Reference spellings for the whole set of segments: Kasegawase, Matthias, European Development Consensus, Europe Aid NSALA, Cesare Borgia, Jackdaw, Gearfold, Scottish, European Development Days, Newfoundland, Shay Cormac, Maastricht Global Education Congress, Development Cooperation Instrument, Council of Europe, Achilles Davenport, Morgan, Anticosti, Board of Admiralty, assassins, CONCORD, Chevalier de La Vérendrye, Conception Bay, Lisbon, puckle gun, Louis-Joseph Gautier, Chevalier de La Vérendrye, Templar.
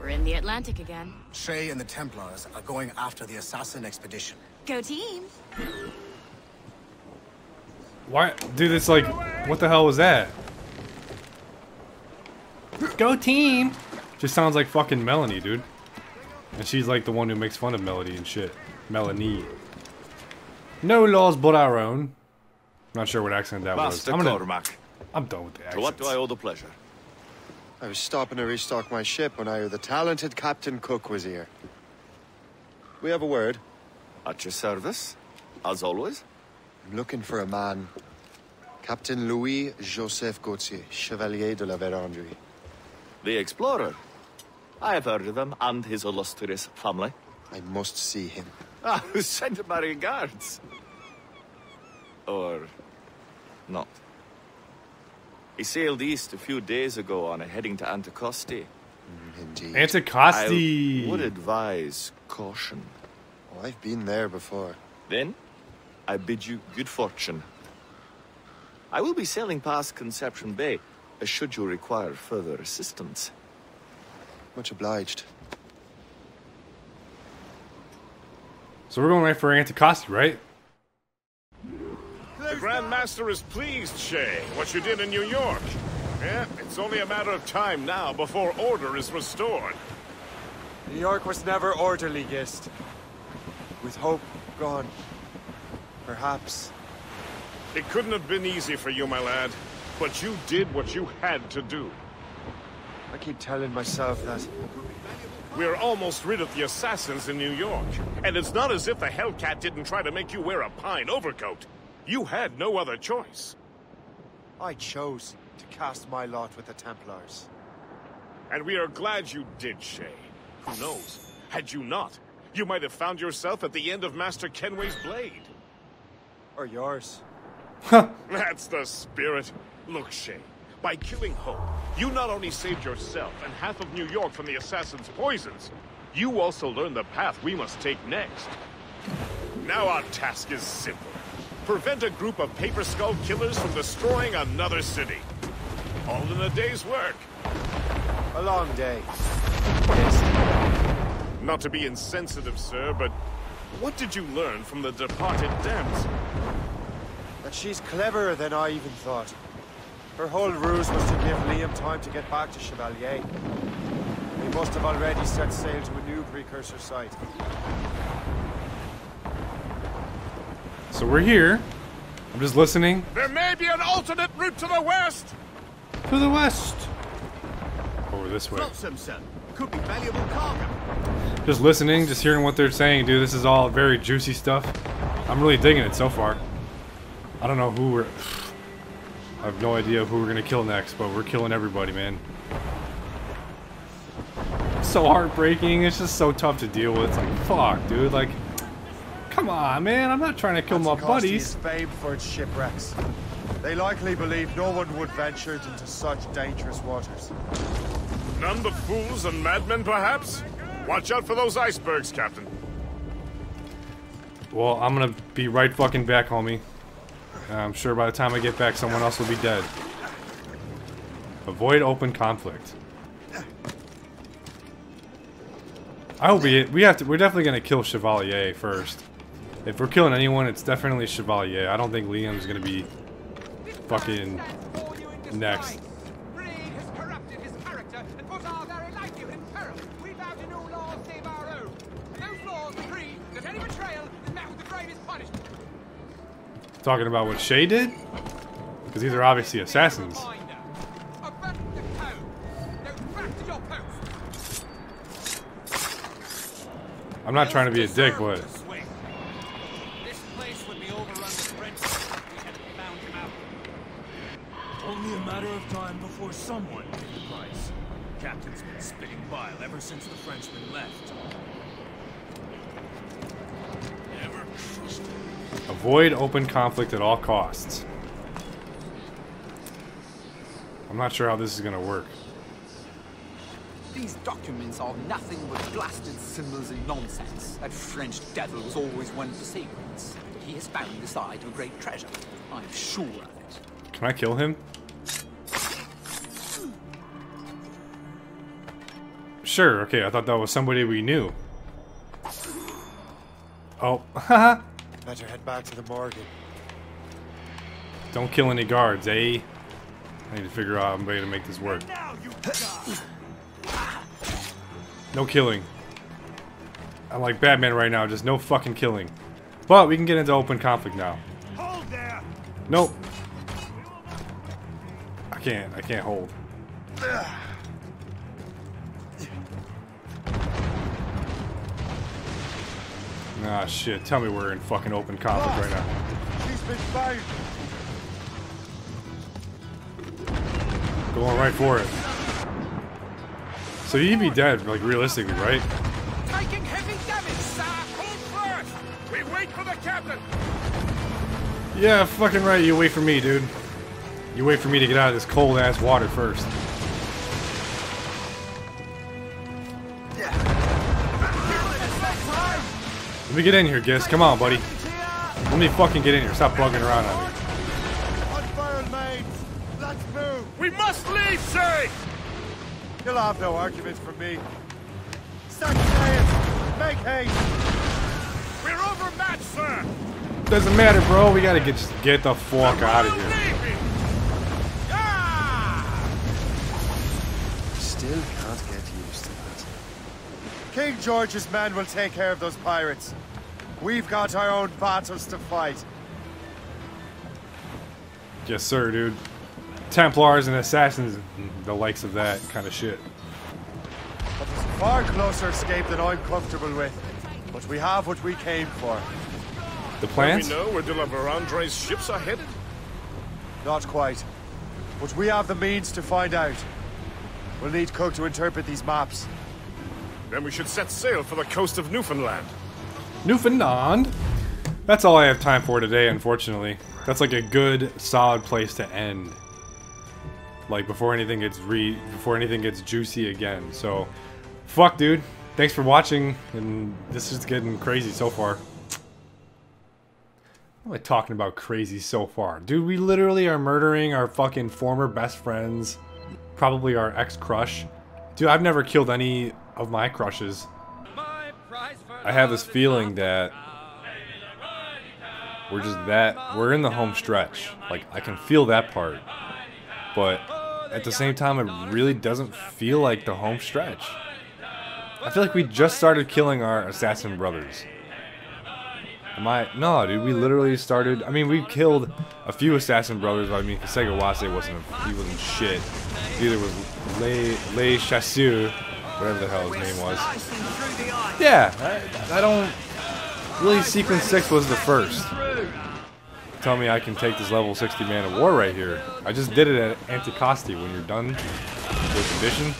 We're in the Atlantic again. Shay and the Templars are going after the assassin expedition. Go team! Why? Dude, it's like, what the hell was that? Go team! Just sounds like fucking Melanie, dude. And she's like the one who makes fun of Melody and shit. Melanie. No laws but our own. Not sure what accent that was. I'm done with the accents. To what do I owe the pleasure? I was stopping to restock my ship when I heard the talented Captain Cook was here. We have a word. At your service, as always. I'm looking for a man. Captain Louis-Joseph Gautier, Chevalier de La Vérendrye. The explorer. I have heard of him and his illustrious family. I must see him. Ah, send my regards. Or not. He sailed east a few days ago on a heading to Anticosti. Indeed. Anticosti! I would advise caution. Oh, I've been there before. Then, I bid you good fortune. I will be sailing past Conception Bay, should you require further assistance. Much obliged. So we're going right for Anticosti, right? The Grand Master is pleased, Shay, what you did in New York. Yeah, it's only a matter of time now before order is restored. New York was never orderly, Gist. With hope gone, perhaps. It couldn't have been easy for you, my lad, but you did what you had to do. I keep telling myself that. We're almost rid of the assassins in New York, and it's not as if the Hellcat didn't try to make you wear a pine overcoat. You had no other choice. I chose to cast my lot with the Templars. And we are glad you did, Shay. Who knows? Had you not, you might have found yourself at the end of Master Kenway's blade. Or yours. That's the spirit. Look, Shay, by killing Hope, you not only saved yourself and half of New York from the assassin's poisons, you also learned the path we must take next. Now our task is simple. Prevent a group of paper skull killers from destroying another city. All in a day's work. A long day. Yes. Not to be insensitive, sir, but what did you learn from the departed damsel? That she's cleverer than I even thought. Her whole ruse was to give Liam time to get back to Chevalier. He must have already set sail to a new precursor site. So we're here. I'm just listening. There may be an alternate route to the west. To the west. Over this way. Could be valuable cargo. Just listening, just hearing what they're saying, dude. This is all very juicy stuff. I'm really digging it so far. I don't know who we're. I have no idea who we're gonna kill next, but we're killing everybody, man. It's so heartbreaking. It's just so tough to deal with. It's like, fuck, dude. Like. Come on, man, I'm not trying to kill my buddies. Fame for its shipwrecks. They likely believed no one would venture into such dangerous waters. None but fools and madmen, perhaps? Watch out for those icebergs, Captain. Well, I'm gonna be right fucking back, homie. I'm sure by the time I get back, someone else will be dead. Avoid open conflict. I hope we have to, we're definitely gonna kill Chevalier first. If we're killing anyone, it's definitely Chevalier. I don't think Liam's gonna be fucking next. Talking about what Shay did? Because these are obviously assassins. I'm not trying to be a dick, but this place would be overrun with Brits if we hadn't found him out. Only a matter of time before someone paid the price. Captain's been spitting bile ever since the Frenchman left. Never trust him. Avoid open conflict at all costs. I'm not sure how this is gonna work. These documents are nothing but blasted symbols and nonsense. That French devil was always one for secrets. He has found the side of a great treasure. I'm sure of it. Can I kill him? Sure, okay, I thought that was somebody we knew. Oh, haha. Better head back to the Morgan. Don't kill any guards, eh? I need to figure out a way to make this work. No killing. I'm like Batman right now, just no fucking killing. But we can get into open conflict now. Hold there. Nope. I can't hold. Ah, shit. Tell me we're in fucking open conflict right now. She's been fired. Going right for it. So you'd be dead, like, realistically, right? Taking heavy damage, sir. Hold first. We wait for the captain. Yeah, fucking right. You wait for me, dude. You wait for me to get out of this cold-ass water first. Let me get in here, Giz. Come on, buddy. Let me fucking get in here. Stop bugging around on me. On fire, mates. Let's move. We must leave, Shay. You'll have no arguments from me. Stop saying. Make haste. We're overmatched, sir. Doesn't matter, bro. We gotta get the fuck out of here. Still can't get used to that. King George's men will take care of those pirates. We've got our own battles to fight. Yes, sir, dude. Templars and assassins, the likes of that kind of shit. That was a far closer escape than I'm comfortable with. But we have what we came for. The plans? Do we know where De La Verendrye's ships are headed? Not quite. But we have the means to find out. We'll need Cook to interpret these maps. Then we should set sail for the coast of Newfoundland. Newfoundland? That's all I have time for today, unfortunately. That's like a good, solid place to end. Like before anything gets juicy again. So, fuck, dude. Thanks for watching. And this is getting crazy so far. What am I talking about? Crazy so far, dude. We literally are murdering our fucking former best friends. Probably our ex-crush. Dude, I've never killed any of my crushes. I have this feeling that we're just we're in the home stretch. Like, I can feel that part. But at the same time, it really doesn't feel like the home stretch. I feel like we just started killing our assassin brothers. No, dude, we literally started. I mean, we killed a few assassin brothers. I mean, Kasegawase wasn't shit. Neither was Le Chasseur, whatever the hell his name was. Yeah, I don't really. Sequence 6 was the first. Tell me I can take this level 60 man of war right here. I just did it at Anticosti. When you're done with condition,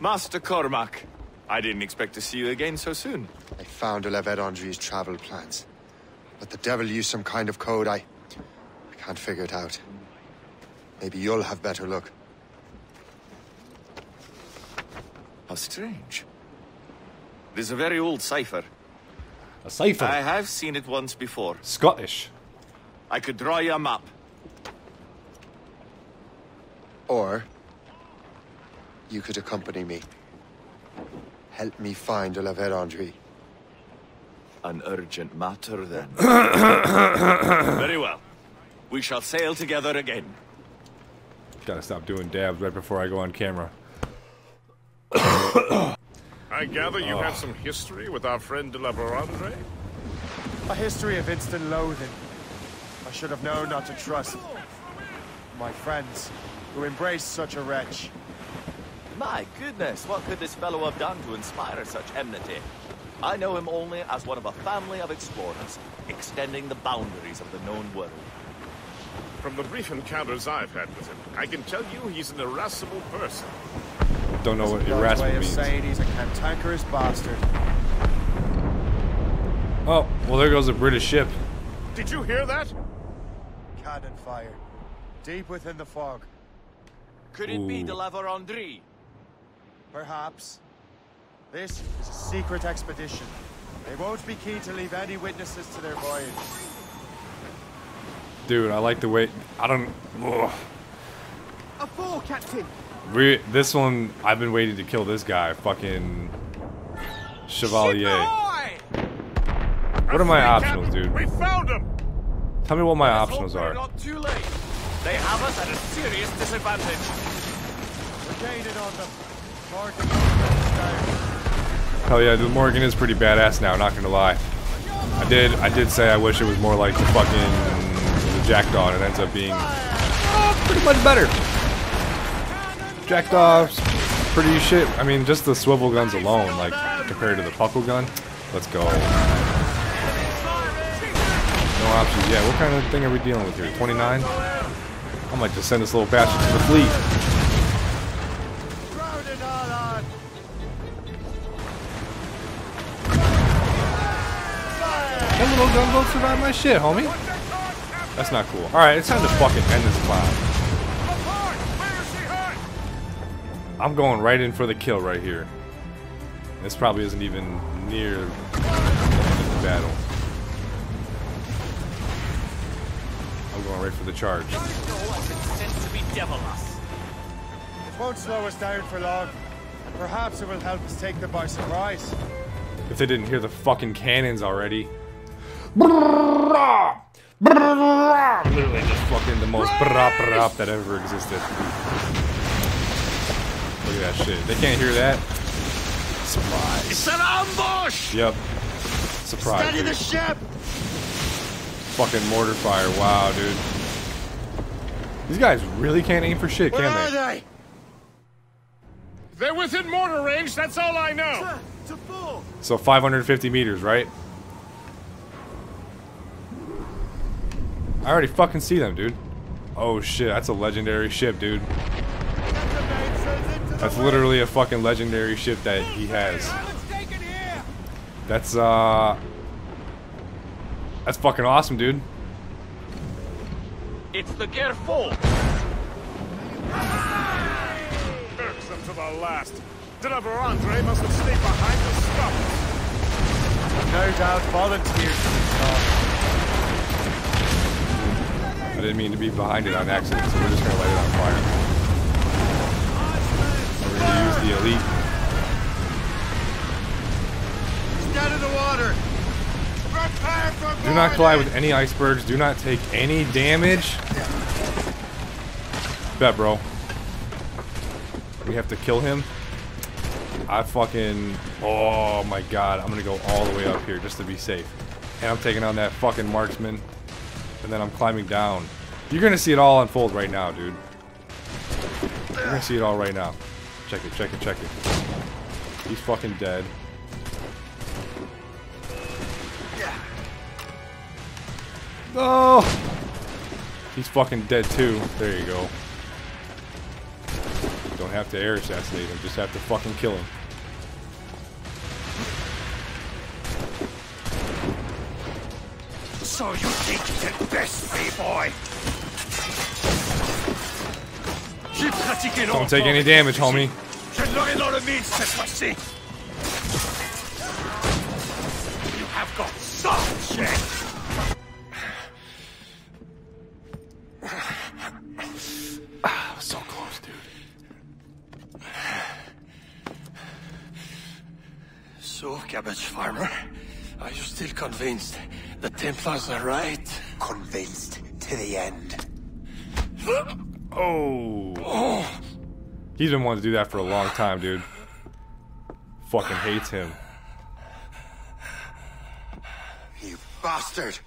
Master Cormac. I didn't expect to see you again so soon. I found De La Verendrye's travel plans. But the devil used some kind of code. I can't figure it out. Maybe you'll have better luck. How strange. There's a very old cipher. A cipher? I have seen it once before. Scottish. I could draw you a map. Or you could accompany me. Help me find De La Verendrye. An urgent matter, then. Very well. We shall sail together again. Gotta stop doing dabs right before I go on camera. I gather you have some history with our friend De La Verendrye? A history of instant loathing. I should have known not to trust my friends who embraced such a wretch. My goodness, what could this fellow have done to inspire such enmity? I know him only as one of a family of explorers, extending the boundaries of the known world. From the brief encounters I've had with him, I can tell you he's an irascible person. Don't know what irascible means. Saying he's a cantankerous bastard. Oh, well, there goes a British ship. Did you hear that? Cannon fire. Deep within the fog. Could it be De La Verendrye? Perhaps. This is a secret expedition. They won't be keen to leave any witnesses to their voyage. Dude, I like the way. I don't. Ugh. A four, Captain. This one, I've been waiting to kill this guy, fucking Chevalier. What are my optionals, dude? We found him. Tell me what my optionals are. Not too late. They have us at a serious disadvantage. Regained on them. Morgan. Hell yeah, dude, Morgan is pretty badass now. Not gonna lie. I did say I wish it was more like the fucking Jackdaw, and it ends up being pretty much better. Jackdaw's pretty shit. I mean, just the swivel guns alone, like compared to the puckle gun. Let's go. No options. Yeah, what kind of thing are we dealing with here? 29? I might just send this little bastard to the fleet. That little gun won't survive my shit, homie. That's not cool. Alright, it's time to fucking end this cloud. I'm going right in for the kill right here. This probably isn't even near the end of the battle. I'm going right for the charge. It won't slow us down for long. Perhaps it will help us take them by surprise. If they didn't hear the fucking cannons already. Literally just fucking the most brap that ever existed. Look at that shit. They can't hear that. Surprise. It's an ambush! Yep. Surprise. Steady the ship! Fucking mortar fire. Wow, dude. These guys really can't aim for shit, can they? They're within mortar range, that's all I know. So 550 meters, right? I already fucking see them, dude. Oh shit, that's a legendary ship, dude. That's literally a fucking legendary ship that he has. That's fucking awesome, dude. It's the Gearfold. Irks them to the last. De La Vérendrye must have stayed behind the Scots. No doubt volunteers. I didn't mean to be behind it on accident, so we're just gonna light it on fire. We're gonna use the elite. He's dead in the water. Prepare for boarding. Do not collide with any icebergs. Do not take any damage. Bet, bro. We have to kill him. I fucking. Oh my god! I'm gonna go all the way up here just to be safe, and I'm taking on that fucking marksman. And then I'm climbing down. You're gonna see it all unfold right now, dude. You're gonna see it all right now. Check it, check it, check it. He's fucking dead. No! He's fucking dead too. There you go. You don't have to air assassinate him, just have to fucking kill him. So you think you can best me, boy? Don't take any damage, homie. You have got some shit. So close, dude. So, cabbage farmer, are you still convinced? The Templars are right. Convinced to the end. Oh. He's been wanting to do that for a long time, dude. Fucking hates him. You bastard.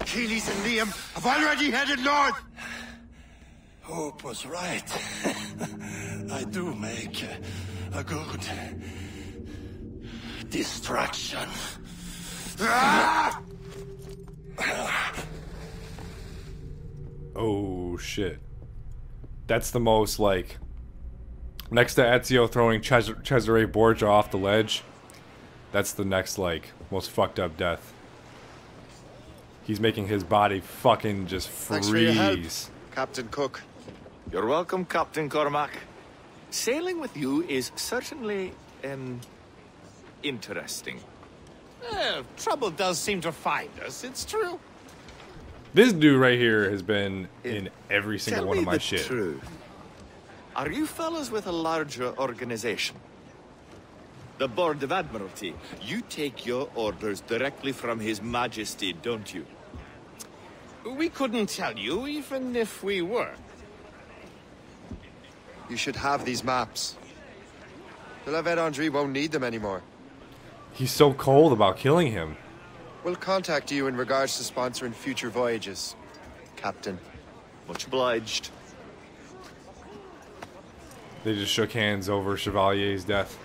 Achilles and Liam have already headed north. Hope was right. I do make a good distraction. Oh shit. That's the most like. Next to Ezio throwing Cesare Borgia off the ledge, that's the next like most fucked up death. He's making his body fucking just freeze. Thanks for your help, Captain Cook. You're welcome, Captain Cormac. Sailing with you is certainly interesting. Trouble does seem to find us, it's true. This dude right here has been in every single one of my shit. Tell me the truth. Are you fellas with a larger organization? The Board of Admiralty. You take your orders directly from His Majesty, don't you? We couldn't tell you, even if we were. You should have these maps. De La Vérendrye won't need them anymore. He's so cold about killing him. We'll contact you in regards to sponsoring future voyages, Captain. Much obliged. They just shook hands over Chevalier's death.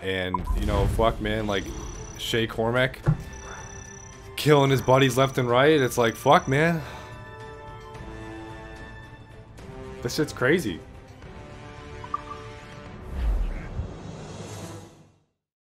And, you know, fuck, man, like, Shay Cormac killing his buddies left and right, it's like, fuck, man. This shit's crazy.